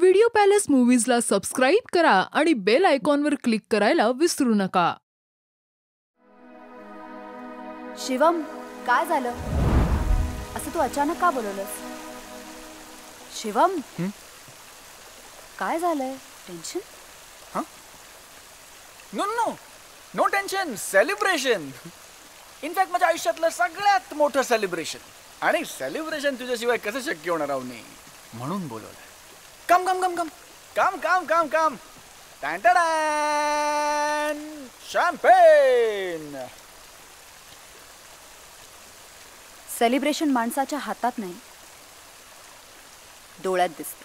Video palace मूव्हीजला subscribe करा आणि bell आयकॉनवर क्लिक करायला विसरू नका। शिवम, काय झालं? असं तू अचानक का बोलवलंस? शिवम, काय झालंय? टेंशन? हां? No tension, celebration. इनफॅक्ट माझ्या आयुष्यातलं सगळ्यात मोठं सेलिब्रेशन, आणि सेलिब्रेशन तुझ्याशिवाय कसं शक्य होणार आहे? नाही म्हणून बोलवलं। कम कम कम कम कम कम कम कम टँटडॅन शॅम्पेन। सेलिब्रेशन माणसाच्या हातात नाही, डोळ्यात दिसतं।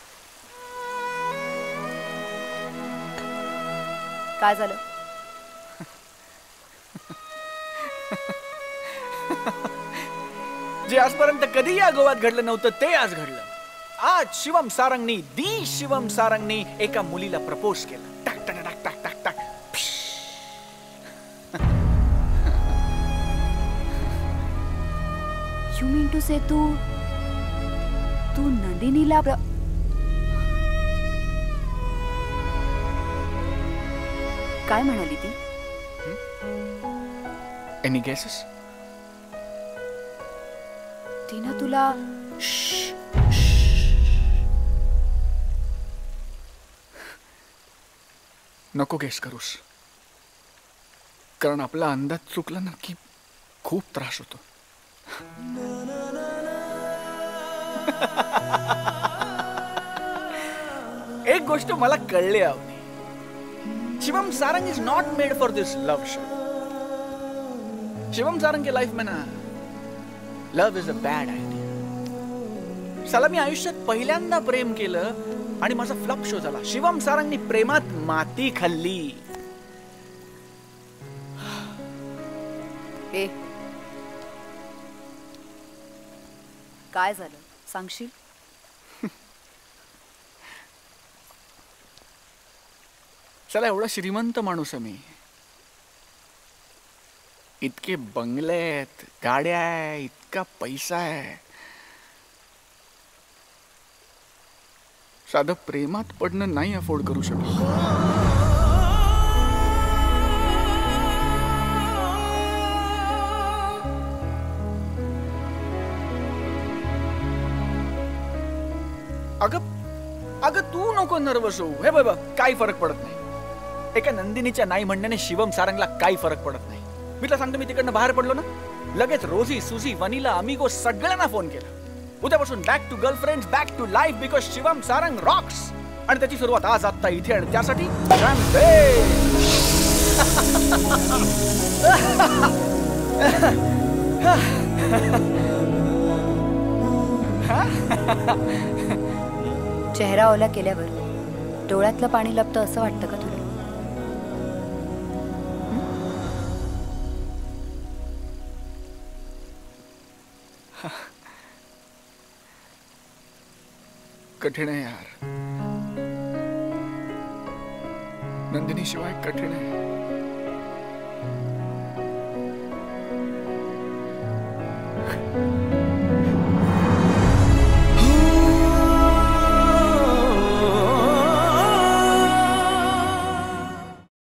काय झालं? जे आजपर्यंत कधी या गोवात घडलं नव्हतं ते आज घडलं। आज शिवम सारंगनी एका मुलीला प्रपोज केला। टाक टाक टाक टाक टाक टाक। You mean to say तू नंदिनीला? काय म्हणाली ती? Any guesses? तिना तुला नको गेस करूस, कारण आपला अंदाज चुकला ना की खूप त्रास होतो। एक गोष्ट मला कळली आहे, Shivam Sarang is not made for this love show. Shivam Sarang के लाइफ में ना love is a bad idea. साला मी आयुष्यात पहिल्यांदा प्रेम केलं आणि माझा फ्लॉप शो झाला। शिवम सारंगनी प्रेमात माती खाल्ली। ए, काय झालं सांगशील? चला, एवढा श्रीमंत माणूस आहे मी, इतके बंगले आहेत, गाड्या आहेत, इतका पैसा आहे, साधं प्रेमात पडणं नाही अफोर्ड करू शकत। अगं अगं तू नको नर्वस होऊ। हे बाबा, काही फरक पडत नाही। एका नंदिनीच्या नाही म्हणण्याने शिवम सारंगला काही फरक पडत नाही। मी तुला सांगतो, मी तिकडनं बाहेर पडलो ना, लगेच रोजी, सुझी, वनीला, अमिगो सगळ्यांना फोन केला। उद्यापासून back to girlfriends, back to life, because Shivam Sarang rocks. आणि त्याची सुरुवात आज आत्ता इथे, आणि त्यासाठी चेहरा ओला केल्यावर डोळ्यातलं पाणी लपतं असं वाटतं का तुला? कठिन है यार, नंदिनी शिवाय कठिन है।